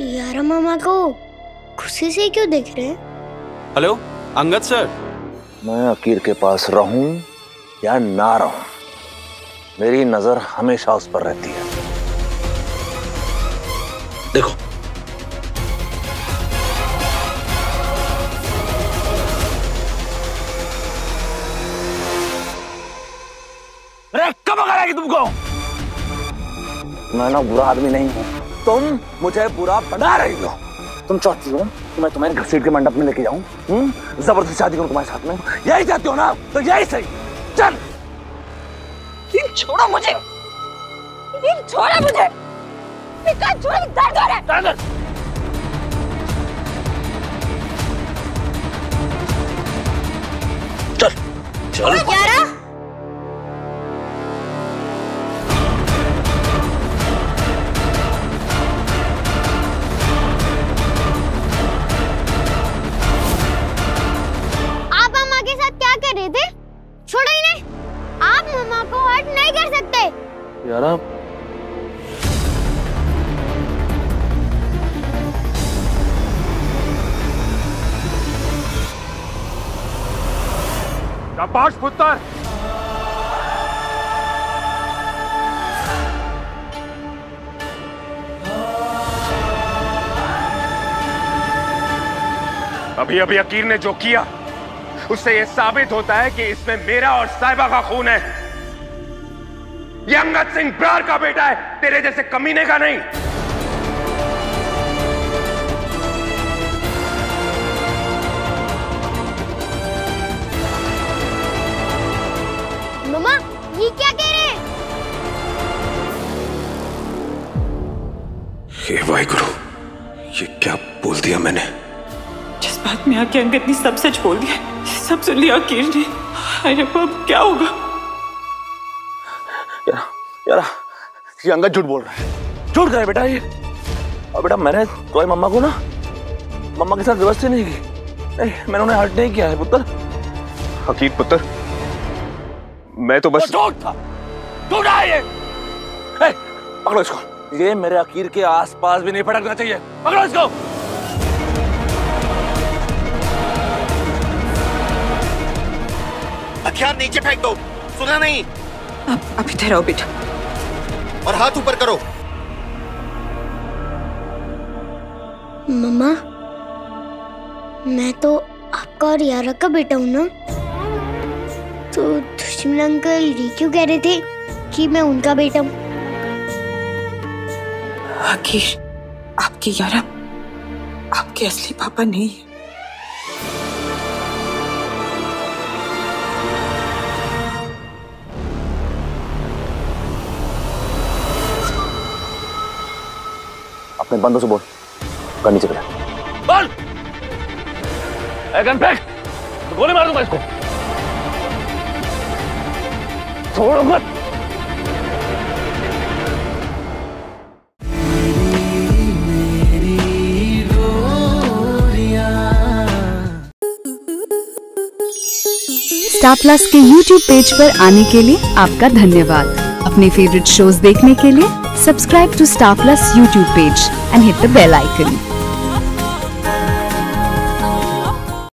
यारा मामा को खुशी से क्यों देख रहे हैं? हेलो अंगद सर, मैं अकीर के पास रहूं या ना रहूं, मेरी नजर हमेशा उस पर रहती है। देखो कब आएगी तुमको, मैं ना बुरा आदमी नहीं हूँ, तुम मुझे बुरा बना रही हो। तुम चाहती हो मैं तुम्हें घसीट के मंडप में लेके जाऊं, जबरदस्ती शादी करूं तुम्हारे साथ में, यही चाहती हो ना, तो यही सही। चल छोड़ो मुझे, छोड़ो मुझे, छोड़ो, दर्द हो रहा है। चल चल यारा, शाबाश पुत्र, अभी अभी अकीर ने जो किया उससे यह साबित होता है कि इसमें मेरा और साहिबा का खून है। यह अंगद सिंह बराड़ का बेटा है, तेरे जैसे कमीने का नहीं। मामा ये क्या कह रहे हैं? हे वाहिगुरु, ये क्या बोल दिया मैंने? जिस बात में आके अंगद ने सब सच बोल दिया, सब सुन लिया अकीर ने। अरे बाप, क्या होगा? यारा, ये अंगद झूठ बोल रहा है। झूठ करे बेटा ये। और बेटा मैंने तुम्हारी मम्मा को ना, मम्मा के साथ व्यवस्था नहीं की, नहीं मैंने उन्हें हर्ट नहीं किया है पुत्र। हकीर पुत्र, मैं तो बस झूठ था, झूठ है ये। पकड़ो इसको, ये मेरे अकीर के आसपास भी नहीं भटकना चाहिए। पकड़ो इसको। हथियार नीचे फेंक दो, सुना नहीं। आप इधर आओ बेटा, और हाथ ऊपर करो। मम्मा, मैं तो आपका और यारा का बेटा हूं ना, तो दुश्मन अंकल ये क्यों कह रहे थे कि मैं उनका बेटा हूं? अकीर, आपके यारा आपके असली पापा नहीं है। अपने बंदों से बोल, गन नीचे गिरा। बोल, गन फेंक, गोली मार दूंगा इसको। छोड़ो मत। स्टार प्लस के YouTube पेज पर आने के लिए आपका धन्यवाद। अपने फेवरेट शोज देखने के लिए subscribe to star plus YouTube page and hit the bell icon.